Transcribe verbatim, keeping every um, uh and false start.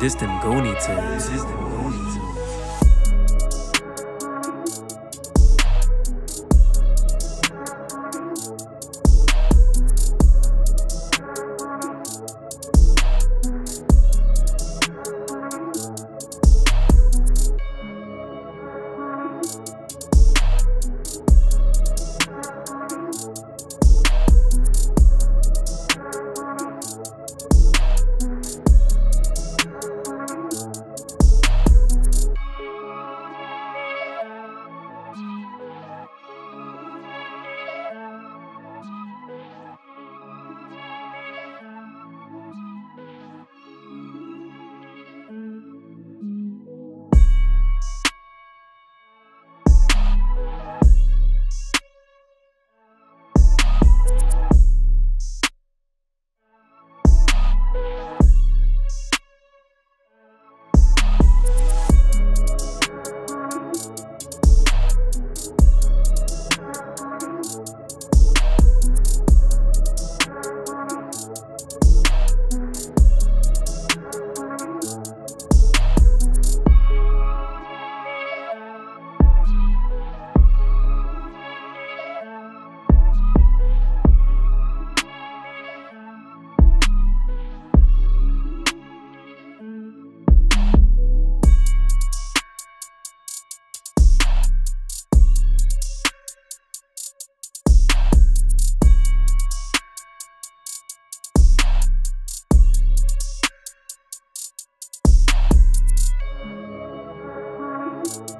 This them Goonie tunes. This them Goonie tunes. We'll be right back.